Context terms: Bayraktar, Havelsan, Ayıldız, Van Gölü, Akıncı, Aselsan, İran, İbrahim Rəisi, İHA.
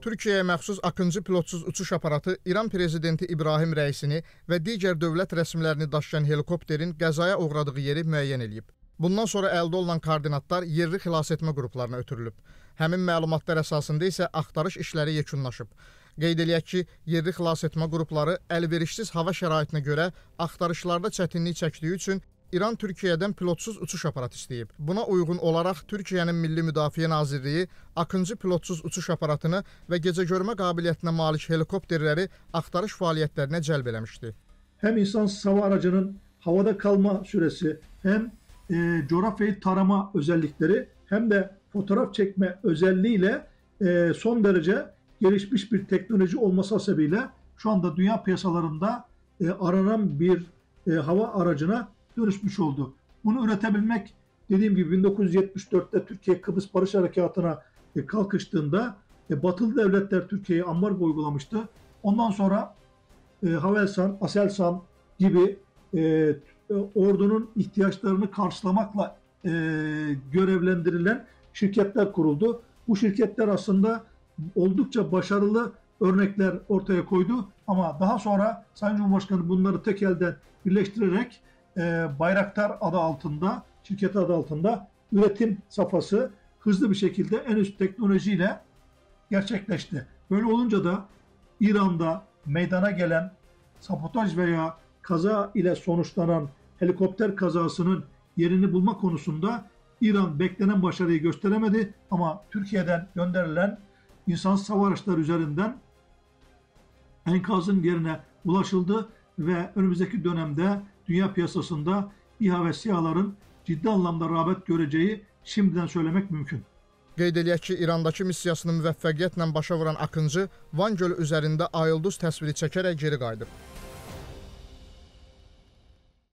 Türkiyəyə məxsus Akıncı pilotsuz uçuş aparatı İran prezidenti İbrahim Rəisini və digər dövlət rəsmilərini daşıyan helikopterin qəzaya uğradığı yeri müəyyən edilib. Bundan sonra əldə olunan koordinatlar yerli xilasetmə qruplarına ötürülüb. Həmin məlumatlar əsasında isə axtarış işləri yekunlaşıb. Qeyd eləyək ki, yerli xilasetmə qrupları əlverişsiz hava şəraitinə görə axtarışlarda çətinlik çəkdiyi üçün İran Türkiyədən pilotsuz uçuş aparatı istəyib. Buna uyğun olaraq Türkiyənin Milli Müdafiə Nazirliyi Akıncı pilotsuz uçuş aparatını və gecəgörmə qabiliyyətinə malik helikopterləri axtarış fəaliyyətlərinə cəlb eləmişdi. Həm insansız hava aracının havada qalma süresi, həm coğrafyayı tarama özellikleri, hem de fotoğraf çekme özelliğiyle son derece gelişmiş bir teknoloji olması hasebiyle şu anda dünya piyasalarında aranan bir hava aracına dönüşmüş oldu. Bunu üretebilmek, dediğim gibi 1974'te Türkiye Kıbrıs Barış Harekatı'na kalkıştığında batılı devletler Türkiye'ye ambargo uygulamıştı. Ondan sonra Havelsan, Aselsan gibi ordunun ihtiyaçlarını karşılamakla görevlendirilen şirketler kuruldu. Bu şirketler aslında oldukça başarılı örnekler ortaya koydu. Ama daha sonra Sayın Cumhurbaşkanı bunları tek elden birleştirerek Bayraktar adı altında, şirket adı altında üretim safhası hızlı bir şekilde en üst teknolojiyle gerçekleşti. Böyle olunca da İran'da meydana gelen sabotaj veya kaza ile sonuçlanan helikopter kazasının yerini bulma konusunda İran beklenen başarıyı gösteremedi ama Türkiye'den gönderilen insansız hava araçları üzerinden enkazın yerine ulaşıldı ve önümüzdeki dönemde dünya piyasasında İHA ve SİHA'ların ciddi anlamda rağbet göreceği şimdiden söylemek mümkün. Qeyd eləyək ki, İrandakı missiyasını müvəffəqiyyətlə başa vuran Akıncı Van Gölü üzerinde Ayıldız təsviri çekerek geri qayıdıb.